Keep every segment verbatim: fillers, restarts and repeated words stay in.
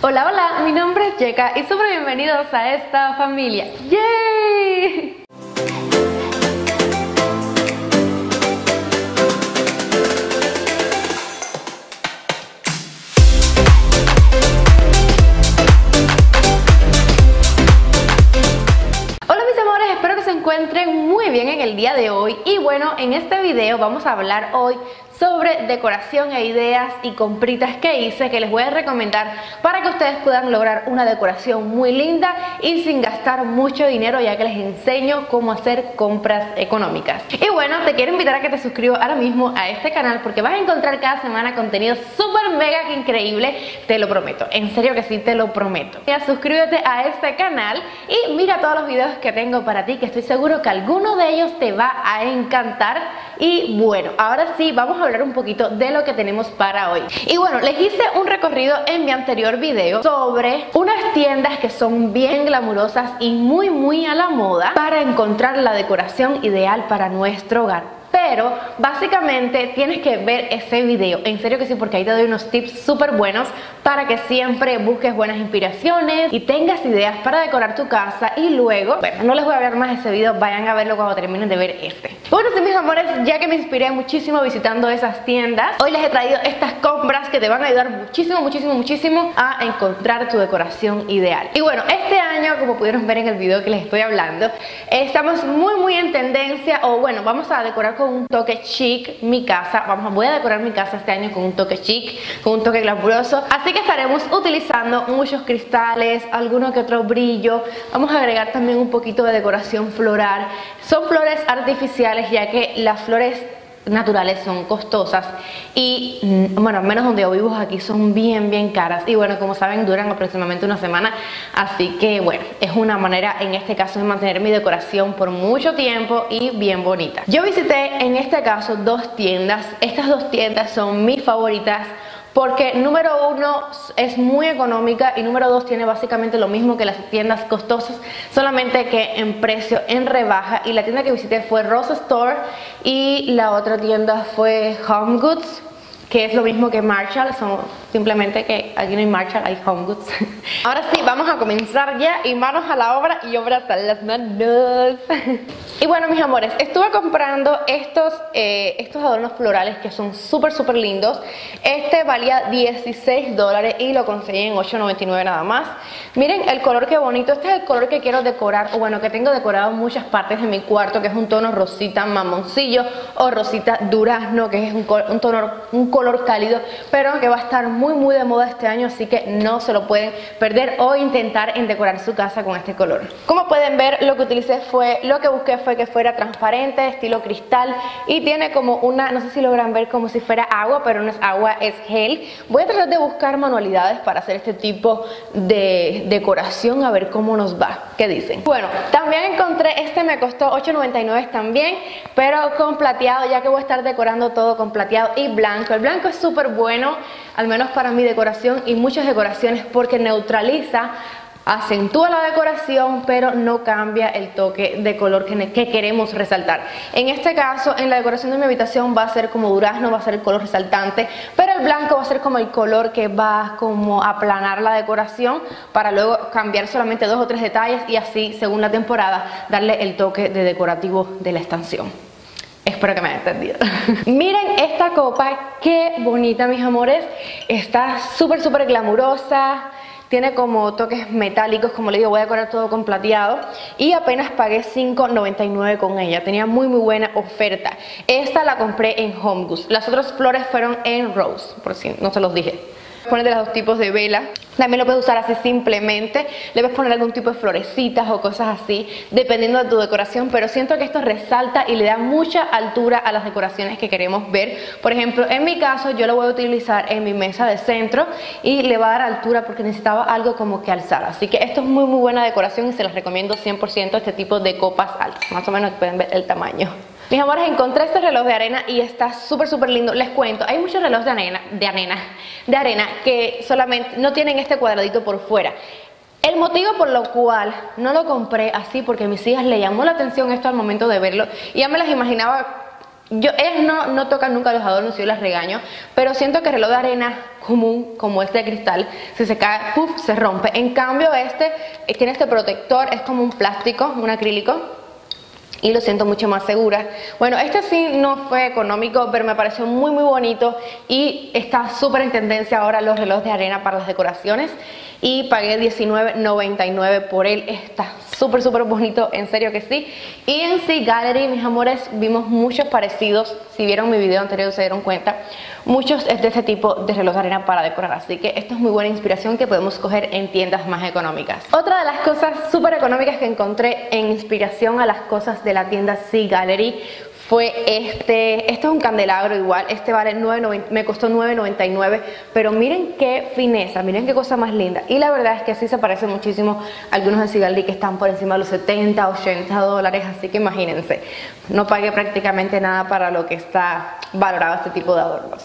Hola, hola, mi nombre es Yeka y súper bienvenidos a esta familia. ¡Yay! Muy bien en el día de hoy, y bueno, en este video vamos a hablar hoy sobre decoración e ideas y compritas que hice, que les voy a recomendar para que ustedes puedan lograr una decoración muy linda y sin gastar mucho dinero, ya que les enseño cómo hacer compras económicas. Y bueno, te quiero invitar a que te suscribas ahora mismo a este canal, porque vas a encontrar cada semana contenido súper mega increíble, te lo prometo, en serio que sí, te lo prometo. Ya, suscríbete a este canal y mira todos los videos que tengo para ti, que estoy seguro que alguno de ellos te va a encantar. Y bueno, ahora sí, vamos a hablar un poquito de lo que tenemos para hoy. Y bueno, les hice un recorrido en mi anterior video sobre unas tiendas que son bien glamurosas y muy muy a la moda para encontrar la decoración ideal para nuestro hogar. Pero básicamente tienes que ver ese video, en serio que sí, porque ahí te doy unos tips súper buenos para que siempre busques buenas inspiraciones y tengas ideas para decorar tu casa. Y luego, bueno, no les voy a hablar más de ese video, vayan a verlo cuando terminen de ver este. Bueno, sí, mis amores, ya que me inspiré muchísimo visitando esas tiendas, hoy les he traído estas compras que te van a ayudar muchísimo, muchísimo, muchísimo a encontrar tu decoración ideal. Y bueno, este año, como pudieron ver en el video que les estoy hablando, estamos muy muy en tendencia, o bueno, vamos a decorar con un toque chic mi casa. Vamos, voy a decorar mi casa este año con un toque chic, con un toque glamuroso, así que estaremos utilizando muchos cristales, alguno que otro brillo. Vamos a agregar también un poquito de decoración floral. Son flores artificiales, ya que las flores naturales son costosas y, bueno, menos donde yo vivo, aquí son bien bien caras. Y bueno, como saben, duran aproximadamente una semana, así que bueno, es una manera en este caso de mantener mi decoración por mucho tiempo y bien bonita. Yo visité en este caso dos tiendas. Estas dos tiendas son mis favoritas porque número uno es muy económica y número dos tiene básicamente lo mismo que las tiendas costosas, solamente que en precio en rebaja. Y la tienda que visité fue Ross Store y la otra tienda fue Home Goods, que es lo mismo que Marshall, son simplemente que aquí no hay Marshall, hay Home Goods. Ahora sí, vamos a comenzar ya, y manos a la obra y obras a las manos. Y bueno, mis amores, estuve comprando estos, eh, estos adornos florales que son súper súper lindos. Este valía dieciséis dólares y lo conseguí en ocho noventa y nueve nada más. Miren el color, qué bonito. Este es el color que quiero decorar, o bueno, que tengo decorado en muchas partes de mi cuarto, que es un tono rosita mamoncillo o rosita durazno, que es un, un tono, un color cálido, pero que va a estar muy muy de moda este año, así que no se lo pueden perder o intentar en decorar su casa con este color. Como pueden ver, lo que utilicé fue, lo que busqué fue que fuera transparente, estilo cristal, y tiene como una, no sé si logran ver, como si fuera agua, pero no es agua, es gel. Voy a tratar de buscar manualidades para hacer este tipo de decoración, a ver cómo nos va. ¿Qué dicen? Bueno, también encontré este, me costó ocho noventa y nueve también, pero con plateado, ya que voy a estar decorando todo con plateado y blanco. El blanco es súper bueno, al menos para mi decoración y muchas decoraciones, porque neutraliza, acentúa la decoración, pero no cambia el toque de color que, que queremos resaltar. En este caso, en la decoración de mi habitación va a ser como durazno, va a ser el color resaltante, pero el blanco va a ser como el color que va como a aplanar la decoración, para luego cambiar solamente dos o tres detalles y así, según la temporada, darle el toque de decorativo de la estación. Espero que me hayan entendido. Miren esta copa, qué bonita, mis amores. Está súper súper glamurosa, tiene como toques metálicos, como le digo, voy a decorar todo con plateado, y apenas pagué cinco noventa y nueve con ella. Tenía muy muy buena oferta. Esta la compré en Home Goods. Las otras flores fueron en Rose, por si no se los dije. Poner de los dos tipos de vela. También lo puedes usar así simplemente, le puedes poner algún tipo de florecitas o cosas así, dependiendo de tu decoración, pero siento que esto resalta y le da mucha altura a las decoraciones que queremos ver. Por ejemplo, en mi caso, yo lo voy a utilizar en mi mesa de centro y le va a dar altura porque necesitaba algo como que alzar, así que esto es muy muy buena decoración y se las recomiendo cien por ciento, este tipo de copas altas. Más o menos pueden ver el tamaño. Mis amores, encontré este reloj de arena y está súper súper lindo. Les cuento, hay muchos relojes de arena, de arena, de arena que solamente no tienen este cuadradito por fuera. El motivo por lo cual no lo compré así, porque a mis hijas le llamó la atención esto al momento de verlo y ya me las imaginaba Yo, ellas no, no tocan nunca los adornos, yo las regaño, pero siento que el reloj de arena común, como este de cristal, si se cae, puff, se rompe. En cambio este tiene este protector, es como un plástico, un acrílico, y lo siento mucho más segura. Bueno, este sí no fue económico, pero me pareció muy muy bonito y está súper en tendencia ahora los relojes de arena para las decoraciones. Y pagué diecinueve noventa y nueve por él. Está súper súper bonito, en serio que sí. Y en Z Gallerie, mis amores, vimos muchos parecidos. Si vieron mi video anterior se dieron cuenta, muchos es de este tipo de reloj de arena para decorar. Así que esto es muy buena inspiración que podemos coger en tiendas más económicas. Otra de las cosas súper económicas que encontré en inspiración a las cosas de la tienda Z Gallerie fue este. Este es un candelabro igual, este vale nueve noventa y nueve, me costó nueve noventa y nueve, pero miren qué fineza, miren qué cosa más linda. Y la verdad es que así se parece muchísimo a algunos de Z Gallerie que están por encima de los setenta, ochenta dólares, así que imagínense, no pagué prácticamente nada para lo que está valorado este tipo de adornos.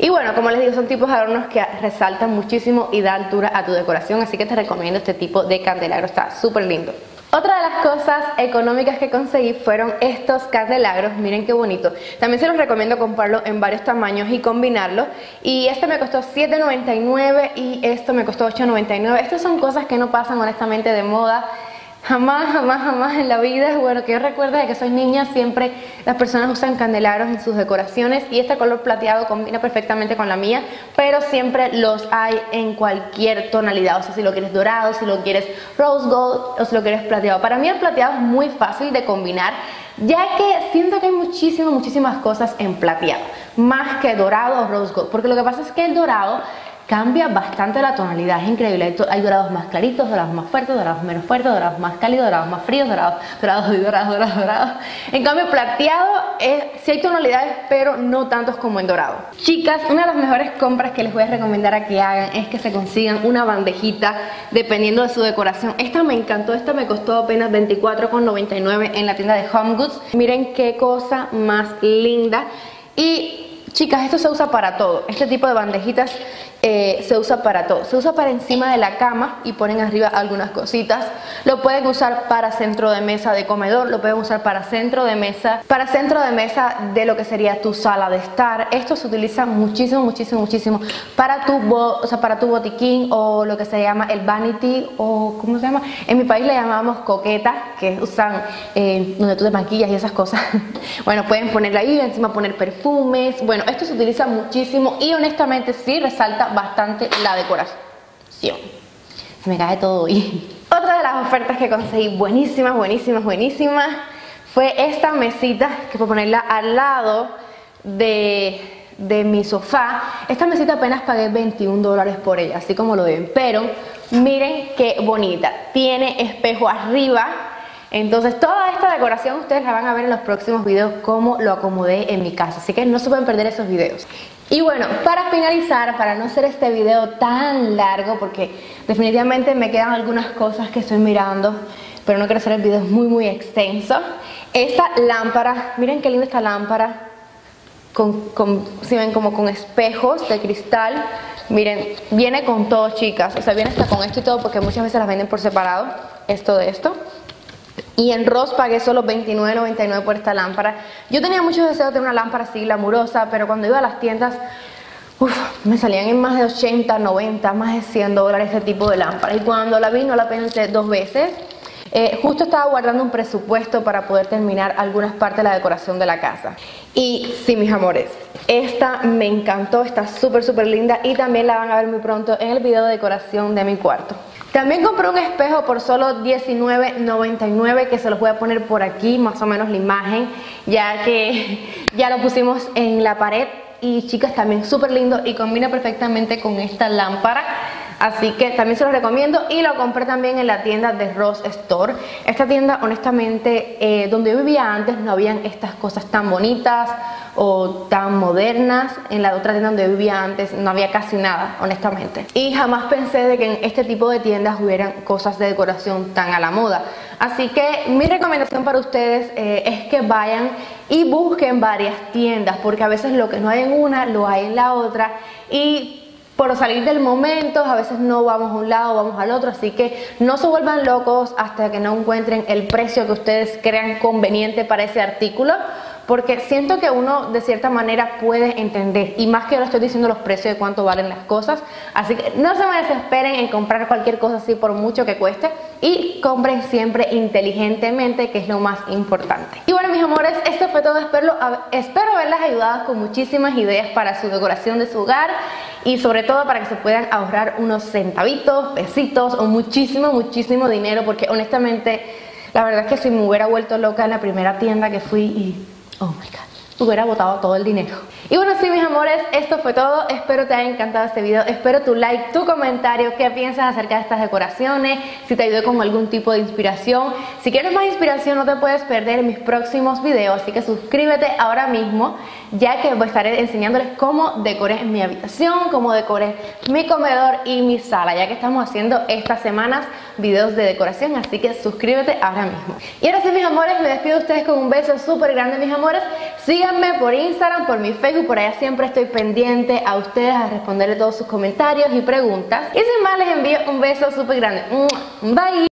Y bueno, como les digo, son tipos de adornos que resaltan muchísimo y dan altura a tu decoración, así que te recomiendo este tipo de candelabro, está súper lindo. Otra de las cosas económicas que conseguí fueron estos candelabros, miren qué bonito. También se los recomiendo comprarlo en varios tamaños y combinarlo. Y este me costó siete noventa y nueve y esto me costó ocho noventa y nueve. Estas son cosas que no pasan honestamente de moda. Jamás, jamás, jamás en la vida. Bueno, que yo recuerdo de que soy niña, siempre las personas usan candelabros en sus decoraciones y este color plateado combina perfectamente con la mía, pero siempre los hay en cualquier tonalidad. O sea, si lo quieres dorado, si lo quieres rose gold o si lo quieres plateado. Para mí el plateado es muy fácil de combinar, ya que siento que hay muchísimas, muchísimas cosas en plateado, más que dorado o rose gold, porque lo que pasa es que el dorado cambia bastante la tonalidad, es increíble. Hay dorados más claritos, dorados más fuertes, dorados menos fuertes, dorados más cálidos, dorados más fríos, dorados, dorados, dorados, dorados, dorados. En cambio plateado es, sí hay tonalidades, pero no tantos como en dorado. Chicas, una de las mejores compras que les voy a recomendar a que hagan es que se consigan una bandejita dependiendo de su decoración. Esta me encantó, esta me costó apenas veinticuatro noventa y nueve en la tienda de Home Goods. Miren qué cosa más linda. Y chicas, esto se usa para todo. Este tipo de bandejitas eh, se usa para todo. Se usa para encima de la cama y ponen arriba algunas cositas. Lo pueden usar para centro de mesa de comedor. Lo pueden usar para centro de mesa, para centro de mesa de lo que sería tu sala de estar. Esto se utiliza muchísimo, muchísimo, muchísimo para tu, bo, o sea, para tu botiquín o lo que se llama el vanity o ¿cómo se llama? En mi país le llamamos coqueta, que usan eh, donde tú te maquillas y esas cosas. Bueno, pueden ponerla ahí, encima poner perfumes. Bueno, esto se utiliza muchísimo y honestamente sí resalta bastante la decoración. Se me cae todo hoy. Otra de las ofertas que conseguí buenísimas, buenísimas, buenísimas fue esta mesita que puedo ponerla al lado de... de mi sofá. Esta mesita apenas pagué veintiún dólares por ella, así como lo ven, pero miren qué bonita, tiene espejo arriba. Entonces toda esta decoración ustedes la van a ver en los próximos videos cómo lo acomodé en mi casa, así que no se pueden perder esos videos. Y bueno, para finalizar, para no hacer este video tan largo, porque definitivamente me quedan algunas cosas que estoy mirando, pero no quiero hacer el video muy muy extenso. Esta lámpara, miren qué linda esta lámpara. Con, con, si ven, como con espejos de cristal. Miren, viene con todo, chicas. O sea, viene hasta con esto y todo, porque muchas veces las venden por separado, esto de esto. Y en Ross pagué solo veintinueve noventa y nueve por esta lámpara. Yo tenía muchos deseos de una lámpara así glamurosa, pero cuando iba a las tiendas, uf, me salían en más de ochenta, noventa, más de cien dólares este tipo de lámpara. Y cuando la vi no la pensé dos veces. Eh, justo estaba guardando un presupuesto para poder terminar algunas partes de la decoración de la casa. Y sí, mis amores, esta me encantó, está súper súper linda y también la van a ver muy pronto en el video de decoración de mi cuarto. También compré un espejo por solo diecinueve noventa y nueve, que se los voy a poner por aquí más o menos la imagen, ya que ya lo pusimos en la pared. Y chicas, también súper lindo y combina perfectamente con esta lámpara. Así que también se los recomiendo y lo compré también en la tienda de Ross Store. Esta tienda, honestamente, eh, donde yo vivía antes no habían estas cosas tan bonitas o tan modernas. En la otra tienda donde yo vivía antes no había casi nada, honestamente. Y jamás pensé de que en este tipo de tiendas hubieran cosas de decoración tan a la moda. Así que mi recomendación para ustedes eh, es que vayan y busquen varias tiendas, porque a veces lo que no hay en una lo hay en la otra y... por salir del momento, a veces no vamos a un lado, vamos al otro, así que no se vuelvan locos hasta que no encuentren el precio que ustedes crean conveniente para ese artículo, porque siento que uno de cierta manera puede entender, y más que ahora estoy diciendo los precios de cuánto valen las cosas, así que no se me desesperen en comprar cualquier cosa así por mucho que cueste, y compren siempre inteligentemente, que es lo más importante. Y bueno, mis amores, esto fue todo, espero, espero haberlas ayudado con muchísimas ideas para su decoración de su hogar, y sobre todo para que se puedan ahorrar unos centavitos, pesitos o muchísimo, muchísimo dinero, porque honestamente la verdad es que si me hubiera vuelto loca en la primera tienda que fui y oh my god, hubiera botado todo el dinero. Y bueno, sí, mis amores, esto fue todo. Espero te haya encantado este video, espero tu like, tu comentario, qué piensas acerca de estas decoraciones, si te ayudé con algún tipo de inspiración. Si quieres más inspiración, no te puedes perder mis próximos videos, así que suscríbete ahora mismo, ya que estaré enseñándoles cómo decoré mi habitación, cómo decoré mi comedor y mi sala, ya que estamos haciendo estas semanas videos de decoración, así que suscríbete ahora mismo. Y ahora sí, mis amores, me despido de ustedes con un beso súper grande, mis amores. Síganme por Instagram, por mi Facebook, por allá siempre estoy pendiente a ustedes, a responderle todos sus comentarios y preguntas. Y sin más, les envío un beso súper grande. Bye.